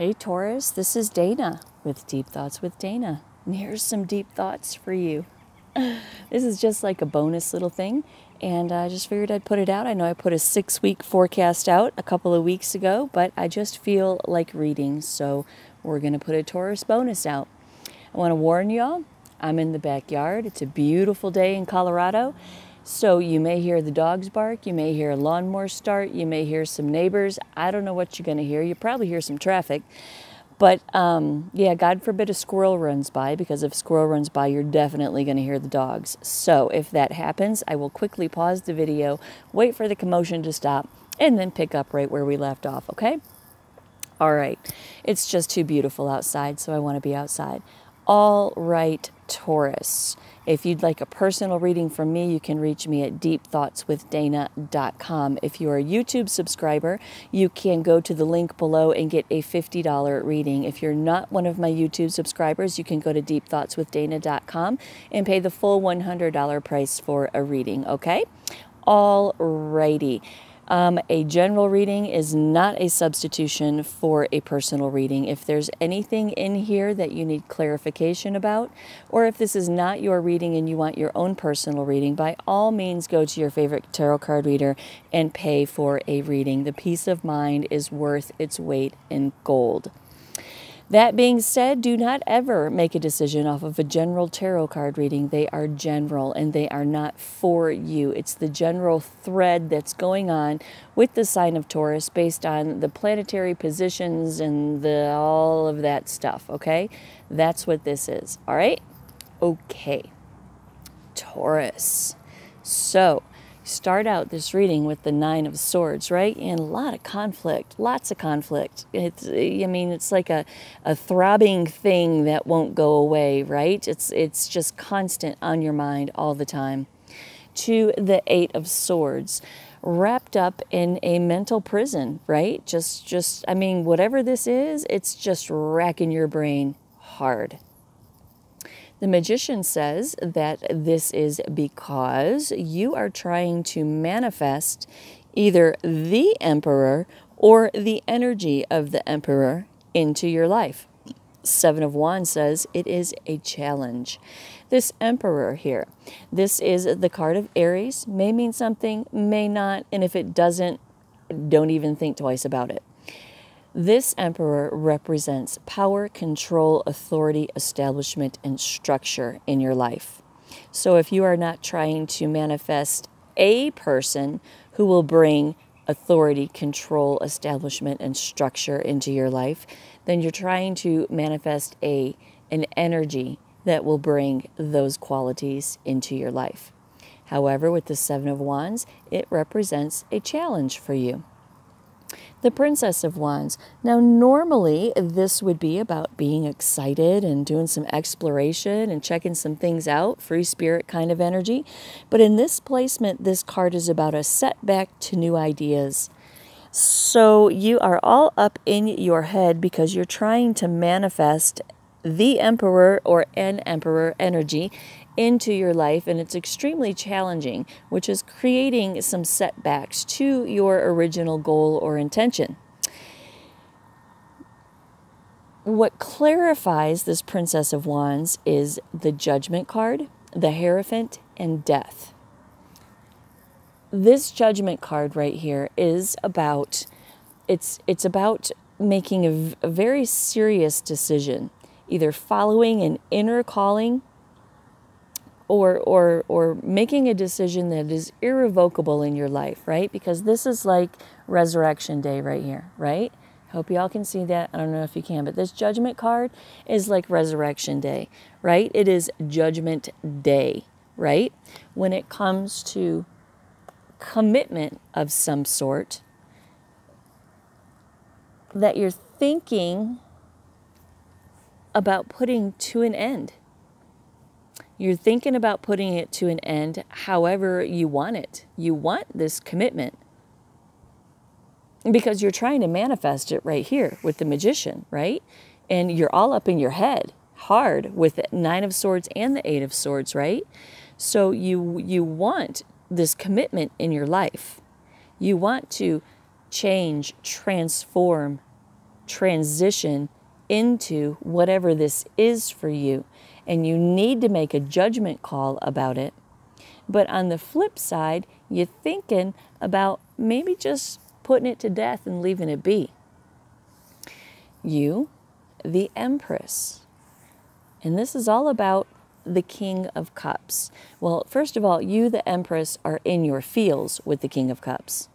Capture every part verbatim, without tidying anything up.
Hey Taurus, this is Dana with Deep Thoughts with Dana. And here's some deep thoughts for you. This is just like a bonus little thing, and I just figured I'd put it out. I know I put a six-week forecast out a couple of weeks ago, but I just feel like reading, so we're going to put a Taurus bonus out. I want to warn y'all, I'm in the backyard. It's a beautiful day in Colorado, so you may hear the dogs bark, you may hear a lawnmower start, you may hear some neighbors. I don't know what you're going to hear. You probably hear some traffic. But um, yeah, God forbid a squirrel runs by, because if a squirrel runs by, you're definitely going to hear the dogs. So if that happens, I will quickly pause the video, wait for the commotion to stop, and then pick up right where we left off, okay? All right. It's just too beautiful outside, so I want to be outside. All right, Taurus. If you'd like a personal reading from me, you can reach me at deep thoughts with dana dot com. If you are a YouTube subscriber, you can go to the link below and get a fifty dollar reading. If you're not one of my YouTube subscribers, you can go to deep thoughts with dana dot com and pay the full one hundred dollar price for a reading, okay? All righty. Um, a general reading is not a substitution for a personal reading. If there's anything in here that you need clarification about, or if this is not your reading and you want your own personal reading, by all means go to your favorite tarot card reader and pay for a reading. The peace of mind is worth its weight in gold. That being said, do not ever make a decision off of a general tarot card reading. They are general and they are not for you. It's the general thread that's going on with the sign of Taurus based on the planetary positions and the, all of that stuff, okay? That's what this is, all right? Okay, Taurus. So, start out this reading with the Nine of Swords, right? And a lot of conflict, lots of conflict. It's, I mean, it's like a, a throbbing thing that won't go away, right? It's, it's just constant on your mind all the time. To the Eight of Swords, wrapped up in a mental prison, right? Just, just, I mean, whatever this is, it's just racking your brain hard. The Magician says that this is because you are trying to manifest either the Emperor or the energy of the Emperor into your life. Seven of Wands says it is a challenge. This Emperor here, this is the card of Aries, may mean something, may not, and if it doesn't, don't even think twice about it. This Emperor represents power, control, authority, establishment, and structure in your life. So if you are not trying to manifest a person who will bring authority, control, establishment, and structure into your life, then you're trying to manifest a, an energy that will bring those qualities into your life. However, with the Seven of Wands, it represents a challenge for you. The Princess of Wands. Now, normally, this would be about being excited and doing some exploration and checking some things out, free spirit kind of energy. But in this placement, this card is about a setback to new ideas. So you are all up in your head because you're trying to manifest the Emperor or an Emperor energy into your life, and it's extremely challenging, which is creating some setbacks to your original goal or intention. What clarifies this Princess of Wands is the Judgment card, the Hierophant, and Death. This Judgment card right here is about, it's, it's about making a, a very serious decision, either following an inner calling Or, or, or making a decision that is irrevocable in your life, right? Because this is like Resurrection Day right here, right? Hope you all can see that. I don't know if you can, but this Judgment card is like Resurrection Day, right? It is Judgment Day, right? When it comes to commitment of some sort, that you're thinking about putting to an end. You're thinking about putting it to an end however you want it. You want this commitment because you're trying to manifest it right here with the Magician, right? And you're all up in your head hard with the Nine of Swords and the Eight of Swords, right? So you, you want this commitment in your life. You want to change, transform, transition into whatever this is for you. And you need to make a judgment call about it. But on the flip side, you're thinking about maybe just putting it to death and leaving it be. You, the Empress. And this is all about the King of Cups. Well, first of all, you, the Empress, are in your feels with the King of Cups.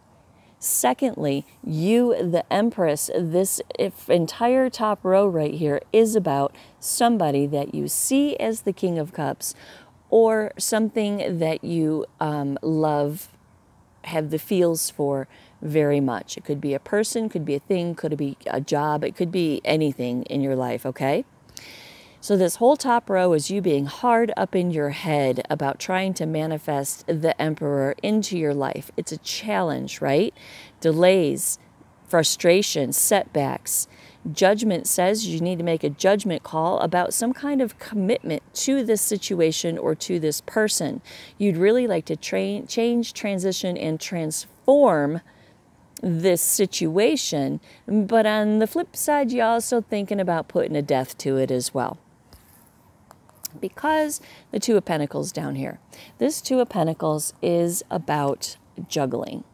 Secondly, you, the Empress, this if entire top row right here is about somebody that you see as the King of Cups or something that you um, love, have the feels for very much. It could be a person, could be a thing, could be a job, it could be anything in your life, okay? So this whole top row is you being hard up in your head about trying to manifest the Emperor into your life. It's a challenge, right? Delays, frustration, setbacks. Judgment says you need to make a judgment call about some kind of commitment to this situation or to this person. You'd really like to train, change, transition, and transform this situation. But on the flip side, you're also thinking about putting a death to it as well. Because the Two of Pentacles down here. This Two of Pentacles is about juggling.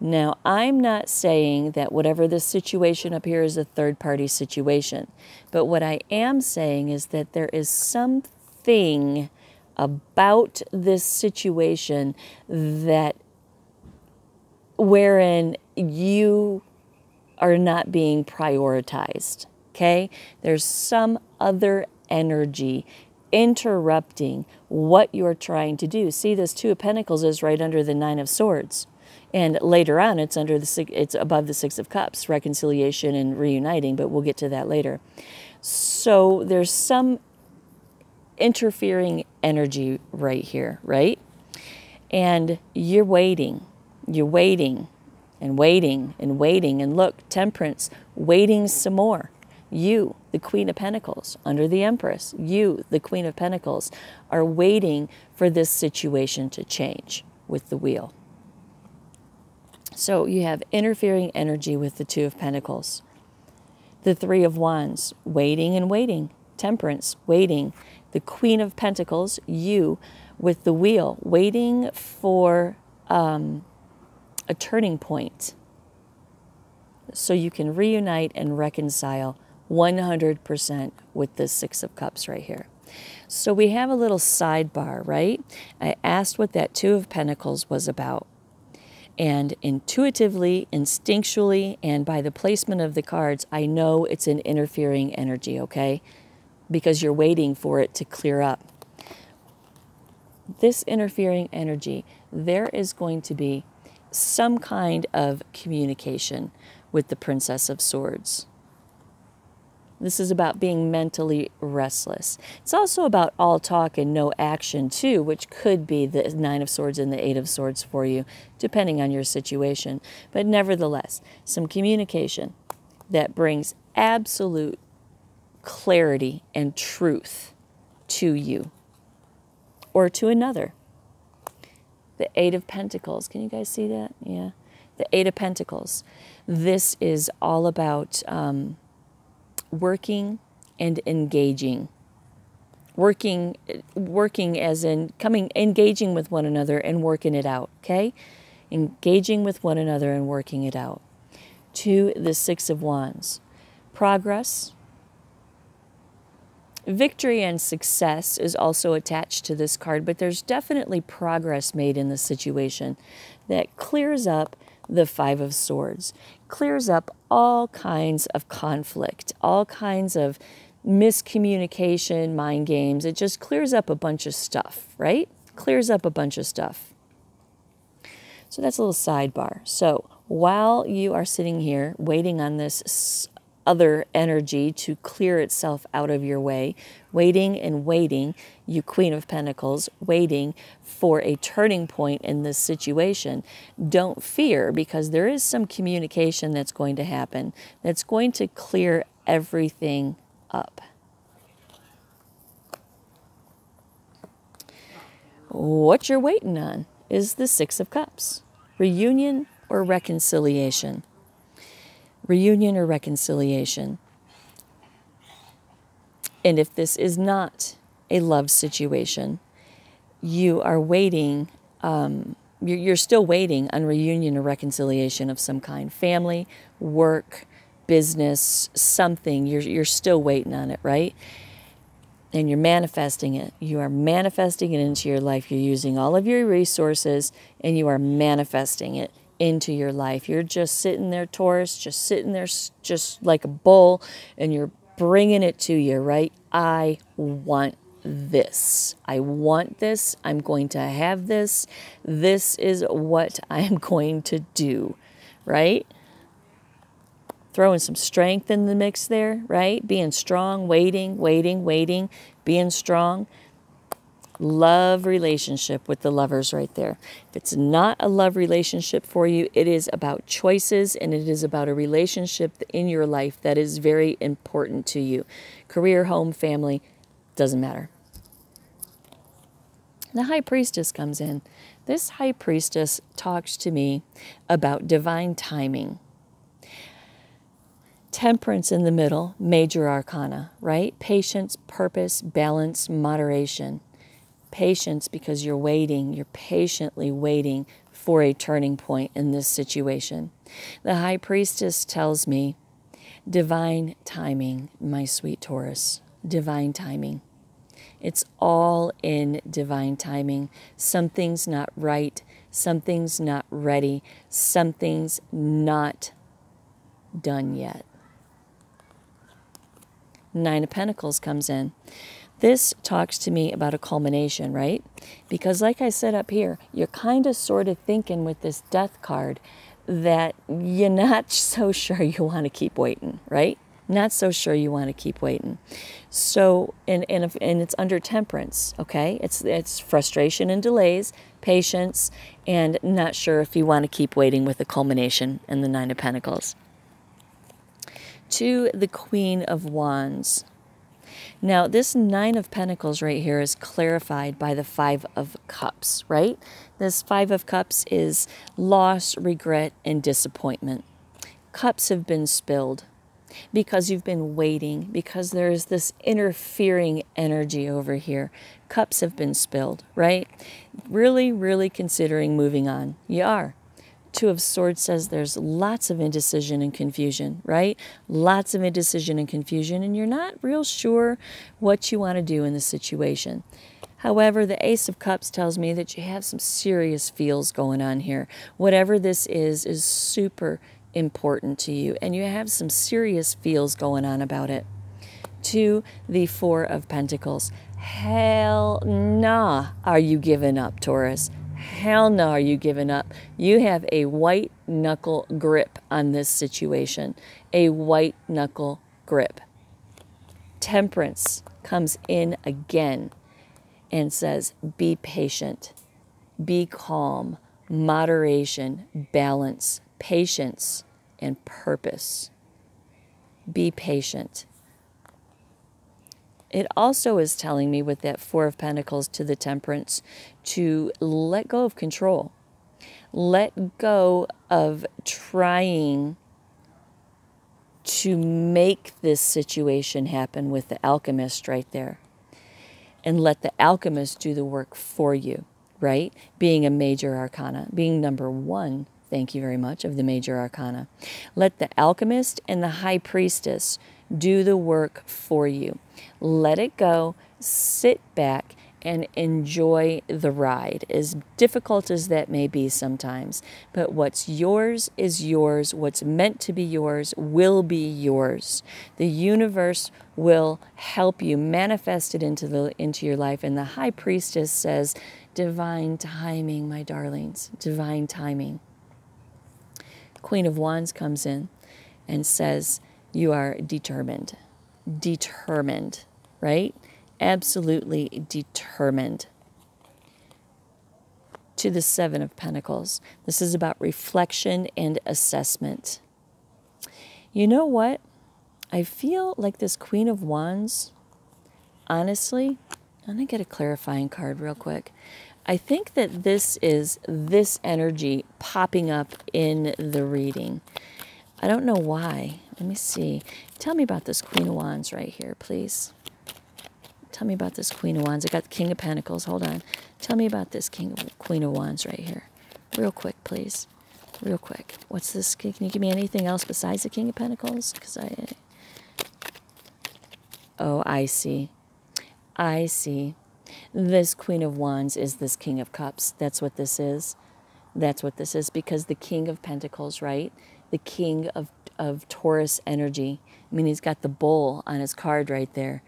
Now, I'm not saying that whatever this situation up here is a third-party situation. But what I am saying is that there is something about this situation that wherein you are not being prioritized, okay? There's some other energy interrupting what you're trying to do. See, this Two of Pentacles is right under the Nine of Swords. And later on, it's under the it's above the Six of Cups, reconciliation and reuniting, but we'll get to that later. So there's some interfering energy right here, right? And you're waiting, you're waiting and waiting and waiting. And look, Temperance, waiting some more. You, the Queen of Pentacles, under the Empress, you, the Queen of Pentacles, are waiting for this situation to change with the Wheel. So you have interfering energy with the Two of Pentacles. The Three of Wands, waiting and waiting. Temperance, waiting. The Queen of Pentacles, you, with the Wheel, waiting for um, a turning point so you can reunite and reconcile one hundred percent with the Six of Cups right here. So we have a little sidebar, right? I asked what that Two of Pentacles was about. And intuitively, instinctually, and by the placement of the cards, I know it's an interfering energy, okay? Because you're waiting for it to clear up. This interfering energy, there is going to be some kind of communication with the Princess of Swords. This is about being mentally restless. It's also about all talk and no action too, which could be the Nine of Swords and the Eight of Swords for you, depending on your situation. But nevertheless, some communication that brings absolute clarity and truth to you or to another. The Eight of Pentacles. Can you guys see that? Yeah. The Eight of Pentacles. This is all about... Um, working and engaging. Working, working as in coming, engaging with one another and working it out, okay? Engaging with one another and working it out. To the Six of Wands. Progress. Victory and success is also attached to this card, but there's definitely progress made in the situation that clears up the Five of Swords, clears up all kinds of conflict, all kinds of miscommunication, mind games. It just clears up a bunch of stuff, right? Clears up a bunch of stuff. So that's a little sidebar. So while you are sitting here waiting on this other energy to clear itself out of your way, waiting and waiting, you Queen of Pentacles, waiting for a turning point in this situation. Don't fear, because there is some communication that's going to happen that's going to clear everything up. What you're waiting on is the Six of Cups, reunion or reconciliation. reunion or reconciliation. And if this is not a love situation, you are waiting, um, you're, you're still waiting on reunion or reconciliation of some kind. Family, work, business, something, you're, you're still waiting on it, right? And you're manifesting it. You are manifesting it into your life. You're using all of your resources and you are manifesting it into your life. You're just sitting there, Taurus, just sitting there, just like a bull, and you're bringing it to you, right? I want this. I want this. I'm going to have this. This is what I'm going to do, right? Throwing some strength in the mix there, right? Being strong, waiting, waiting, waiting, being strong. Love relationship with the lovers right there. If it's not a love relationship for you, it is about choices and it is about a relationship in your life that is very important to you. Career, home, family, doesn't matter. The High Priestess comes in. This High Priestess talks to me about divine timing. Temperance in the middle, major arcana, right? Patience, purpose, balance, moderation. Patience because you're waiting, you're patiently waiting for a turning point in this situation. The High Priestess tells me, divine timing, my sweet Taurus, divine timing. It's all in divine timing. Something's not right, something's not ready, something's not done yet. Nine of Pentacles comes in. This talks to me about a culmination, right? Because like I said up here, you're kind of sort of thinking with this Death card that you're not so sure you want to keep waiting, right? Not so sure you want to keep waiting. So, and, and, if, and it's under temperance, okay? It's, it's frustration and delays, patience, and not sure if you want to keep waiting with a culmination in the Nine of Pentacles. To the Queen of Wands. Now, this Nine of Pentacles right here is clarified by the Five of Cups, right? This Five of Cups is loss, regret, and disappointment. Cups have been spilled because you've been waiting, because there is this interfering energy over here. Cups have been spilled, right? Really, really considering moving on. You are. Two of Swords says there's lots of indecision and confusion, right? Lots of indecision and confusion, and you're not real sure what you want to do in the situation. However, the Ace of Cups tells me that you have some serious feels going on here. Whatever this is, is super important to you, and you have some serious feels going on about it. To the Four of Pentacles. Hell nah, are you giving up, Taurus? Hell no, are you giving up? You have a white knuckle grip on this situation. A white knuckle grip. Temperance comes in again and says, be patient, be calm, moderation, balance, patience, and purpose. Be patient. It also is telling me with that Four of Pentacles to the Temperance to let go of control. Let go of trying to make this situation happen with the Alchemist right there. And let the Alchemist do the work for you, right? Being a major arcana, being number one, thank you very much, of the major arcana. Let the Alchemist and the High Priestess do the work for you. Let it go, sit back, and enjoy the ride, as difficult as that may be sometimes. But what's yours is yours. What's meant to be yours will be yours. The universe will help you manifest it into, the, into your life. And the High Priestess says, divine timing, my darlings, divine timing. Queen of Wands comes in and says, you are determined, determined, right? Absolutely determined. To the Seven of Pentacles. This is about reflection and assessment. You know what? I feel like this Queen of Wands, honestly, I'm going to get a clarifying card real quick. I think that this is this energy popping up in the reading. I don't know why. Let me see. Tell me about this Queen of Wands right here, please. Tell me about this Queen of Wands. I got the King of Pentacles. Hold on. Tell me about this King of, Queen of Wands right here. Real quick, please. Real quick. What's this? Can you give me anything else besides the King of Pentacles? Because I... Oh, I see. I see. This Queen of Wands is this King of Cups. That's what this is. That's what this is. Because the King of Pentacles, right? The King of, of Taurus energy. I mean, he's got the bull on his card right there.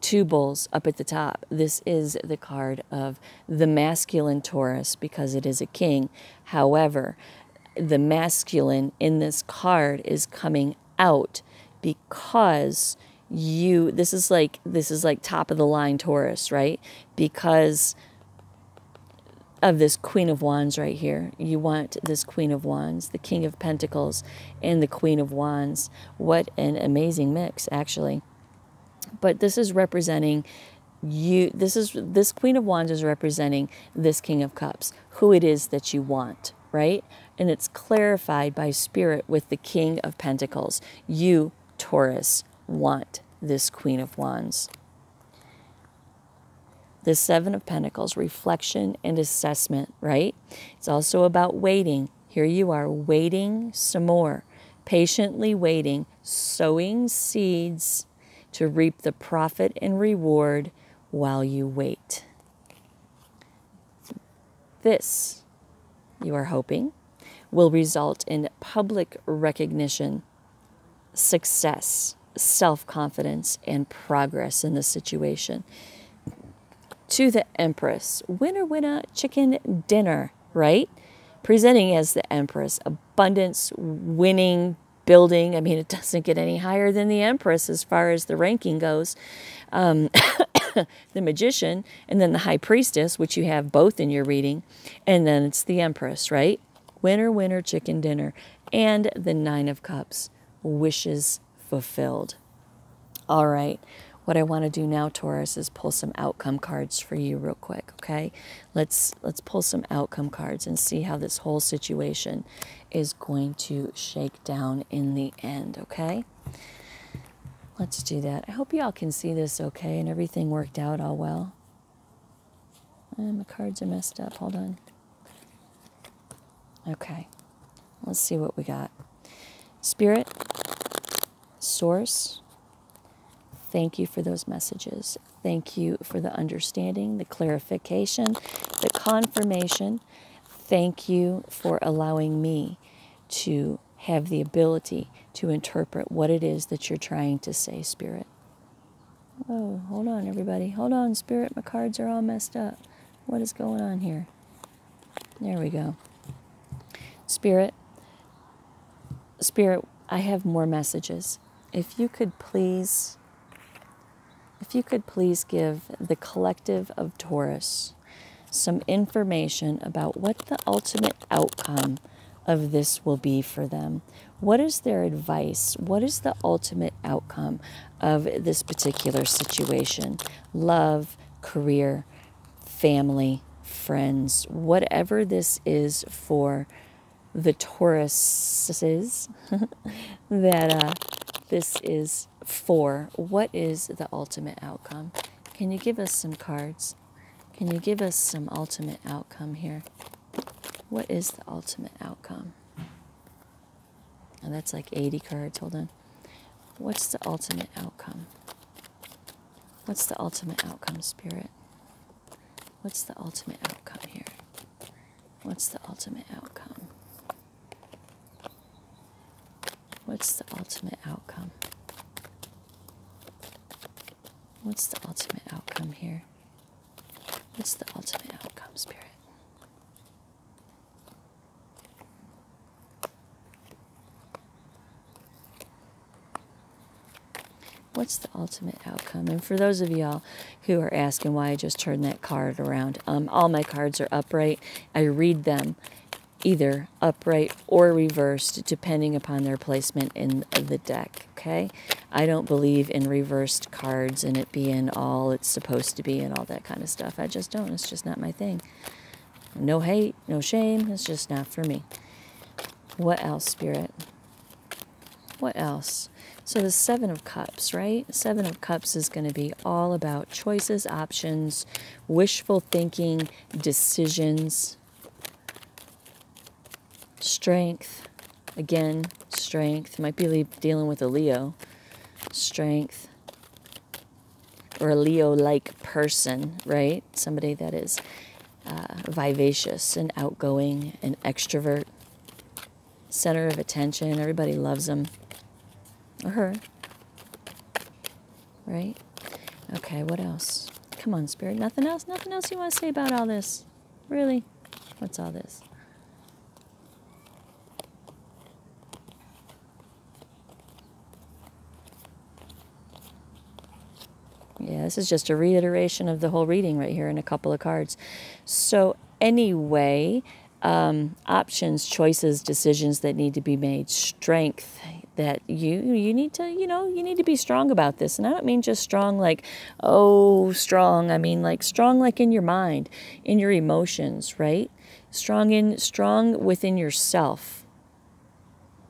Two bulls up at the top. This is the card of the masculine Taurus because it is a king. However, the masculine in this card is coming out because you, this is like, this is like top of the line Taurus, right? Because of this Queen of Wands right here. You want this Queen of Wands, the King of Pentacles, and the Queen of Wands. What an amazing mix, actually. But this is representing you. This is this Queen of Wands is representing this King of Cups, who it is that you want, right? And it's clarified by Spirit with the King of Pentacles. You, Taurus, want this Queen of Wands. The Seven of Pentacles, reflection and assessment, right? It's also about waiting. Here you are waiting some more, patiently waiting, sowing seeds to reap the profit and reward while you wait. This, you are hoping, will result in public recognition, success, self-confidence, and progress in the situation. To the Empress, winner, winner, chicken dinner, right? Presenting as the Empress, abundance, winning, building. I mean, it doesn't get any higher than the Empress as far as the ranking goes. Um, the Magician, and then the High Priestess, which you have both in your reading, and then it's the Empress, right? Winner, winner, chicken dinner. And the Nine of Cups, wishes fulfilled. All right, what I want to do now, Taurus, is pull some outcome cards for you real quick, okay? Let's, let's pull some outcome cards and see how this whole situation is going to shake down in the end, okay? Let's do that. I hope y'all can see this okay and everything worked out all well. And my cards are messed up. Hold on. Okay. Let's see what we got. Spirit, Source, thank you for those messages. Thank you for the understanding, the clarification, the confirmation. Thank you for allowing me to have the ability to interpret what it is that you're trying to say, Spirit. Oh, hold on, everybody. Hold on, Spirit. My cards are all messed up. What is going on here? There we go. Spirit, Spirit, I have more messages. If you could please... If you could please give the collective of Taurus some information about what the ultimate outcome of this will be for them. What is their advice? What is the ultimate outcome of this particular situation? Love, career, family, friends, whatever this is for the Tauruses that uh, this is for. What is the ultimate outcome? Can you give us some cards? Can you give us some ultimate outcome here? What is the ultimate outcome? Oh, that's like eighty cards. Hold on. What's the ultimate outcome? What's the ultimate outcome, Spirit? What's the ultimate outcome here? What's the ultimate outcome? What's the ultimate outcome? What's the ultimate outcome here? What's the ultimate outcome, Spirit? What's the ultimate outcome? And for those of y'all who are asking why I just turned that card around, um, all my cards are upright. I read them either upright or reversed, depending upon their placement in the deck, okay? I don't believe in reversed cards and it being all it's supposed to be and all that kind of stuff. I just don't. It's just not my thing. No hate, no shame. It's just not for me. What else, Spirit? What else? So the Seven of Cups, right? Seven of Cups is going to be all about choices, options, wishful thinking, decisions, strength. Again, strength. Might be dealing with a Leo. Strength. Or a Leo-like person, right? Somebody that is uh, vivacious and outgoing and extrovert. Center of attention. Everybody loves them. Or her. Right? Okay, what else? Come on, Spirit. Nothing else? Nothing else you want to say about all this? Really? What's all this? Yeah, this is just a reiteration of the whole reading right here in a couple of cards. So anyway, um, options, choices, decisions that need to be made, strength. That you you need to, you know, you need to be strong about this. And I don't mean just strong like, oh, strong. I mean like strong like in your mind, in your emotions, right? Strong in strong within yourself.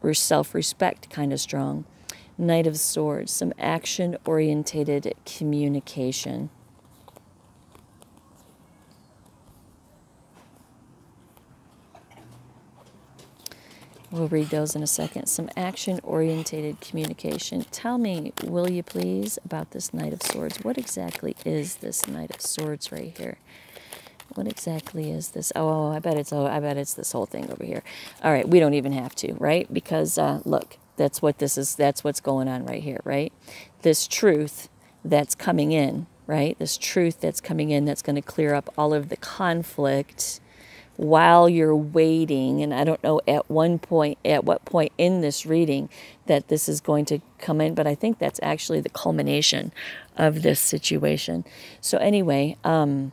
Or self-respect kind of strong. Knight of Swords, some action-orientated communication. We'll read those in a second. Some action-orientated communication. Tell me, will you please, about this Knight of Swords. What exactly is this Knight of Swords right here? What exactly is this? Oh, I bet it's oh, I bet it's this whole thing over here. All right, we don't even have to, right? Because uh, look, that's what this is. That's what's going on right here, right? This truth that's coming in, right? This truth that's coming in that's going to clear up all of the conflict. While you're waiting, and I don't know at one point, at what point in this reading that this is going to come in, but I think that's actually the culmination of this situation. So anyway, um,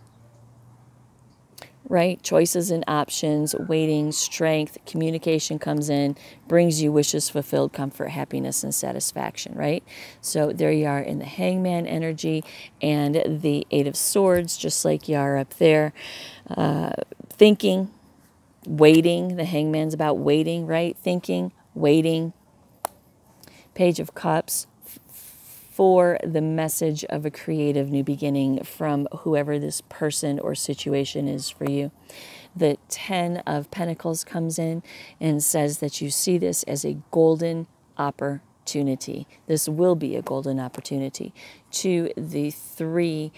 right, choices and options, waiting, strength, communication comes in, brings you wishes fulfilled, comfort, happiness, and satisfaction, right? So there you are in the Hangman energy and the Eight of Swords, just like you are up there. Uh, thinking, waiting, the Hangman's about waiting, right? Thinking, waiting, Page of Cups for the message of a creative new beginning from whoever this person or situation is for you. The Ten of Pentacles comes in and says that you see this as a golden opportunity. This will be a golden opportunity. To the Three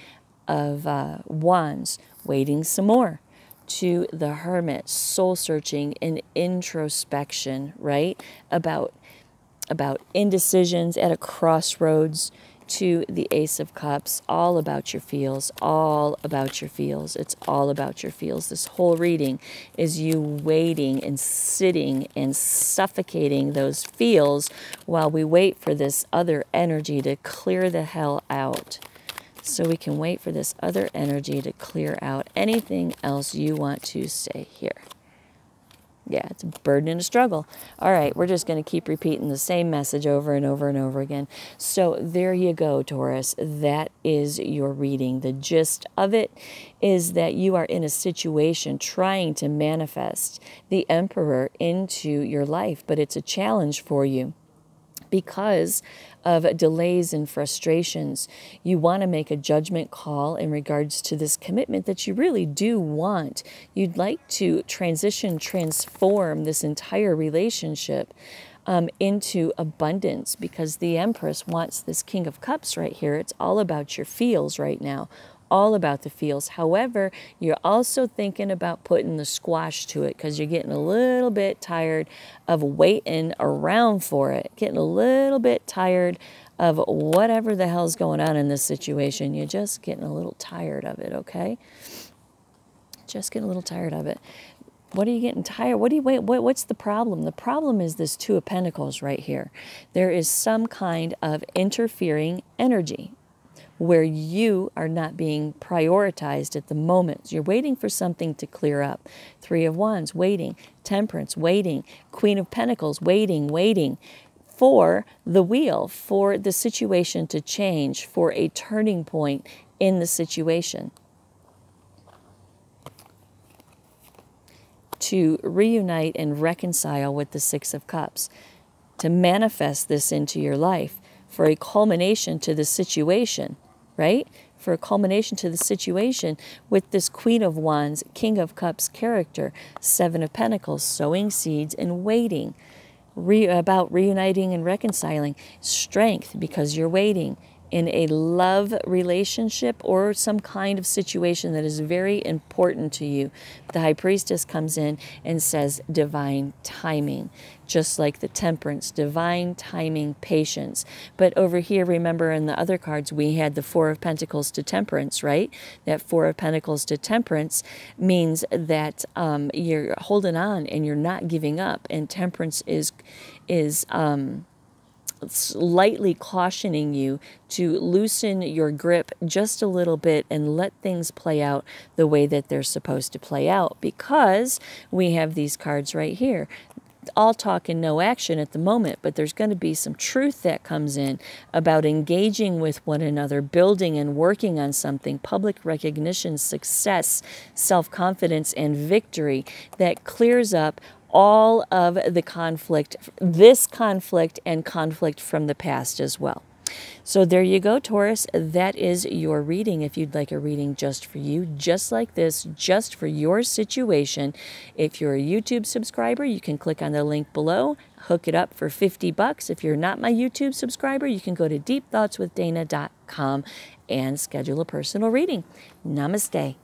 of uh, Wands, waiting some more. To the Hermit, soul searching and introspection, right? About, about indecisions at a crossroads. To the Ace of Cups, all about your feels, all about your feels. It's all about your feels. This whole reading is you waiting and sitting and suffocating those feels while we wait for this other energy to clear the hell out. So we can wait for this other energy to clear out anything else you want to say here. Yeah, it's a burden and a struggle. All right, we're just going to keep repeating the same message over and over and over again. So there you go, Taurus. That is your reading. The gist of it is that you are in a situation trying to manifest the Emperor into your life, but it's a challenge for you. Because of delays and frustrations, you want to make a judgment call in regards to this commitment that you really do want. You'd like to transition, transform this entire relationship um, into abundance, because the Empress wants this King of Cups right here. It's all about your feels right now. All about the feels. However, you're also thinking about putting the squash to it because you're getting a little bit tired of waiting around for it, getting a little bit tired of whatever the hell's going on in this situation. You're just getting a little tired of it, okay? Just getting a little tired of it. What are you getting tired? What do you wait? What, what's the problem? The problem is this Two of Pentacles right here. There is some kind of interfering energy where you are not being prioritized at the moment. You're waiting for something to clear up. Three of Wands, waiting. Temperance, waiting. Queen of Pentacles, waiting, waiting. For the wheel, for the situation to change, for a turning point in the situation. To reunite and reconcile with the Six of Cups. to manifest this into your life for a culmination to the situation, right? For a culmination to the situation with this Queen of Wands, King of Cups character, Seven of Pentacles, sowing seeds and waiting, re about reuniting and reconciling, strength because you're waiting in a love relationship or some kind of situation that is very important to you. The High Priestess comes in and says divine timing, just like the Temperance, divine timing, patience. But over here, remember in the other cards, we had the Four of Pentacles to Temperance, right? That Four of Pentacles to Temperance means that um, you're holding on and you're not giving up. And Temperance is, is um, slightly cautioning you to loosen your grip just a little bit and let things play out the way that they're supposed to play out, because we have these cards right here. All talk and no action at the moment, but there's going to be some truth that comes in about engaging with one another, building and working on something, public recognition, success, self-confidence, and victory that clears up all of the conflict, this conflict and conflict from the past as well. So there you go, Taurus. That is your reading. If you'd like a reading just for you, just like this, just for your situation. If you're a YouTube subscriber, you can click on the link below, hook it up for fifty bucks. If you're not my YouTube subscriber, you can go to deep thoughts with dana dot com and schedule a personal reading. Namaste.